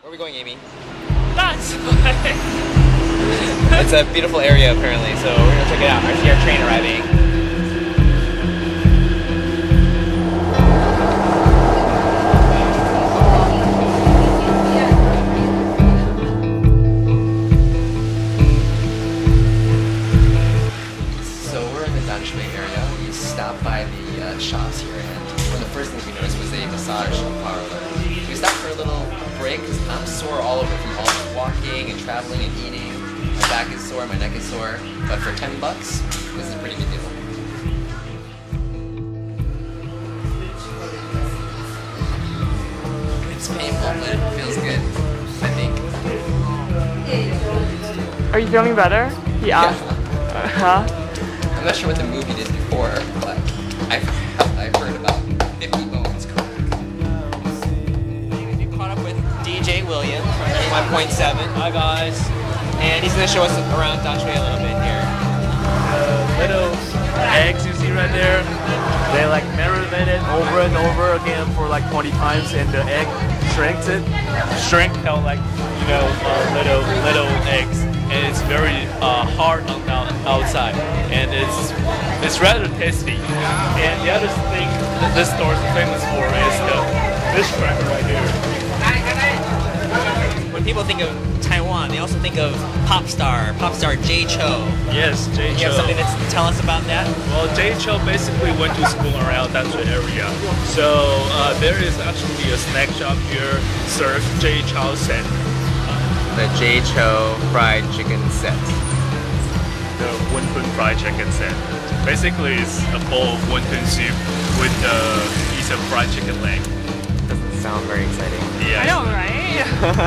Where are we going, Amy? Danshui! It's a beautiful area, apparently, so we're going to check it out. I see our train arriving. Shops here, and one of the first things we noticed was a massage parlor. We stopped for a little break because I'm sore all over from all the walking and traveling and eating. My back is sore, my neck is sore, but for $10, this is a pretty good deal. It's painful, but it feels good, I think. Are you feeling better? Yeah. I'm not sure what the movie did before, but I've heard about 50 bones crack. We caught up with DJ William from 1.7. Hi guys. And he's going to show us around Danshui a little bit here. Little eggs you see right there, they like marinated over and over again for like 20 times, and the egg shrinks it. Shrink out like, you know, little eggs. And it's very hard on the outside, and it's rather tasty. And the other thing that this store is famous for is the fish cracker right here. When people think of Taiwan, they also think of pop star Jay Chou. Yes, Jay Chou. You have something to tell us about that? Well, Jay Chou basically went to school around that area. So there is actually a snack shop here serves Jay Chou set. The Jay Chou fried chicken set. The Wunpun fried chicken set. Basically, it's a bowl of wonton soup with a piece of fried chicken leg. Doesn't sound very exciting. Yeah. I know, right?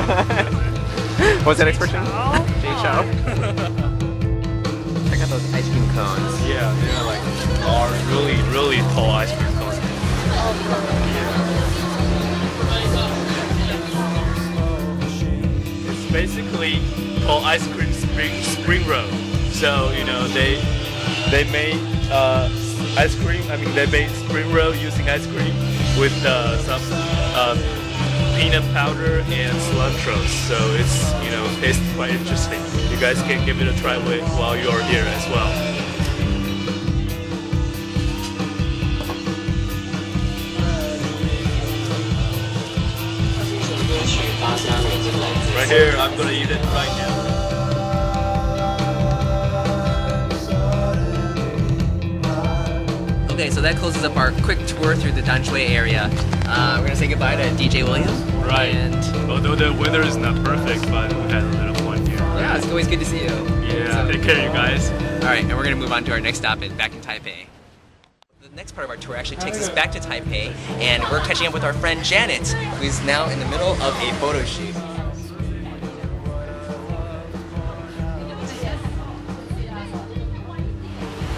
What was that expression? Jay Chou. Check out those ice cream cones. Yeah, they are like large, really, really tall ice cream cones. Yeah. Basically called ice cream spring roll. So you know they made ice cream. I mean they made spring roll using ice cream with some peanut powder and cilantro. So it's you know tastes quite interesting. You guys can give it a try while you are here as well. Right here, I'm gonna eat it right now. Okay, so that closes up our quick tour through the Danshui area. We're gonna say goodbye to DJ Williams. Right. And although the weather is not perfect, but we had a little fun here. Yeah, it's always good to see you. Yeah, so, take care, you guys. All right, and we're gonna move on to our next stop back in Taipei. The next part of our tour actually takes us back to Taipei, and we're catching up with our friend Janet, who is now in the middle of a photo shoot.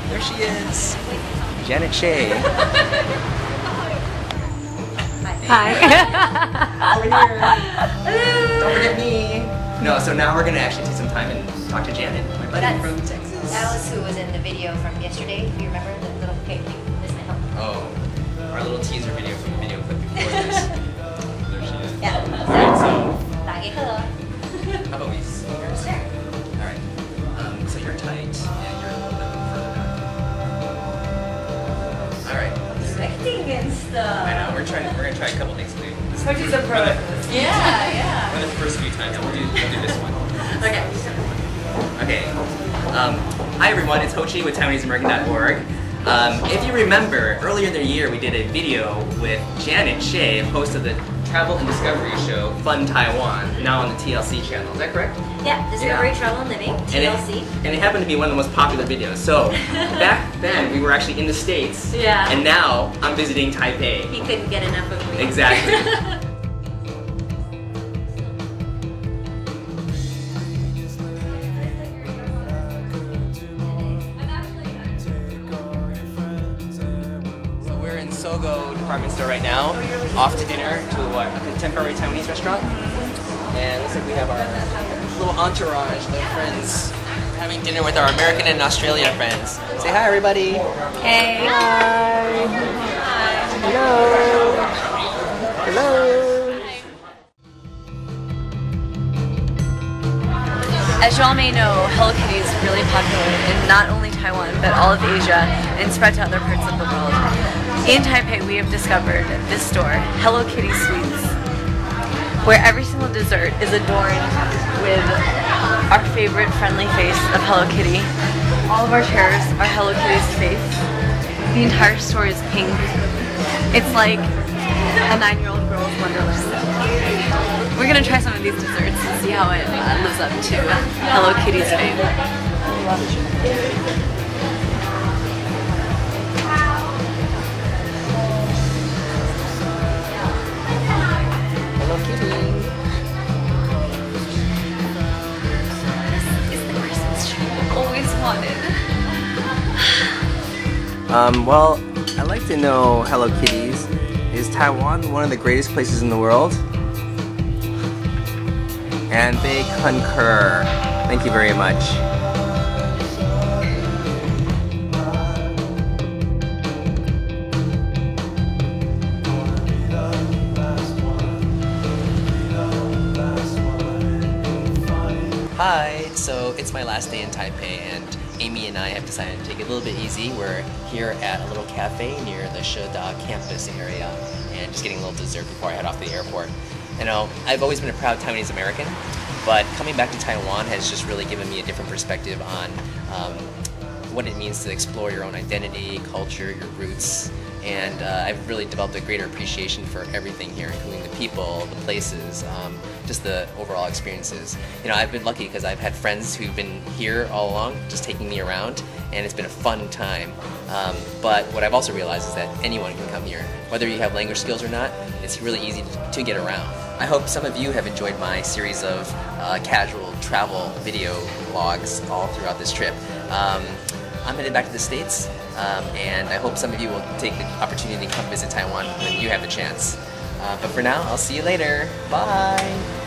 There she is, Janet Hsieh. Hi. Over here. Hello. Don't forget me. No, so now we're gonna actually take some time and talk to Janet, my buddy from Texas. That was who was in the video from yesterday. Do you remember the little picnic? Oh, our little teaser video from the video clip before this. There she is. Yeah. Alright, so. How about we see her? Sure. Alright. So you're tight, and you're a little bit further down. Alright. Expecting and stuff. I know, we're gonna try a couple things today. Which is a pro. Yeah. One of the first few times, and we'll do this one. Okay. Okay. Hi everyone, it's Ho Chi with TaiwaneseAmerican.org. If you remember, earlier in the year we did a video with Janet Hsieh, host of the Travel and Discovery Show, Fun Taiwan, now on the TLC channel. Is that correct? Yeah, Discovery, yeah. Travel and Living, TLC. And it happened to be one of the most popular videos. So, back then we were actually in the States, yeah. And now I'm visiting Taipei. He couldn't get enough of me. Exactly. Store right now, off to dinner to a contemporary Taiwanese restaurant, and looks like we have our little entourage of friends having dinner with our American and Australian friends. Say hi, everybody. Hey. Hi. Hi. Hello. Hello. y'all may know, Hello Kitty is really popular in not only Taiwan, but all of Asia and spread to other parts of the world. In Taipei, we have discovered this store, Hello Kitty Sweets, where every single dessert is adorned with our favorite friendly face of Hello Kitty. All of our chairs are Hello Kitty's face. The entire store is pink. It's like a 9-year-old girl's wonderland. We're gonna try some of these desserts and see how it lives up to Hello Kitty's fame. Hello Kitty. This is the Christmas tree I've always wanted. Well, I'd like to know Hello Kitties. Is Taiwan one of the greatest places in the world? And they concur. Thank you very much. Hi, so it's my last day in Taipei and Amy and I have decided to take it a little bit easy. We're here at a little cafe near the Shida campus area and just getting a little dessert before I head off to the airport. You know, I've always been a proud Taiwanese American, but coming back to Taiwan has just really given me a different perspective on what it means to explore your own identity, culture, your roots, and I've really developed a greater appreciation for everything here, including the people, the places, just the overall experiences. You know, I've been lucky because I've had friends who've been here all along, just taking me around, and it's been a fun time. But what I've also realized is that anyone can come here, whether you have language skills or not. It's really easy to get around. I hope some of you have enjoyed my series of casual travel video vlogs all throughout this trip. I'm headed back to the States, and I hope some of you will take the opportunity to come visit Taiwan when you have the chance. But for now, I'll see you later. Bye!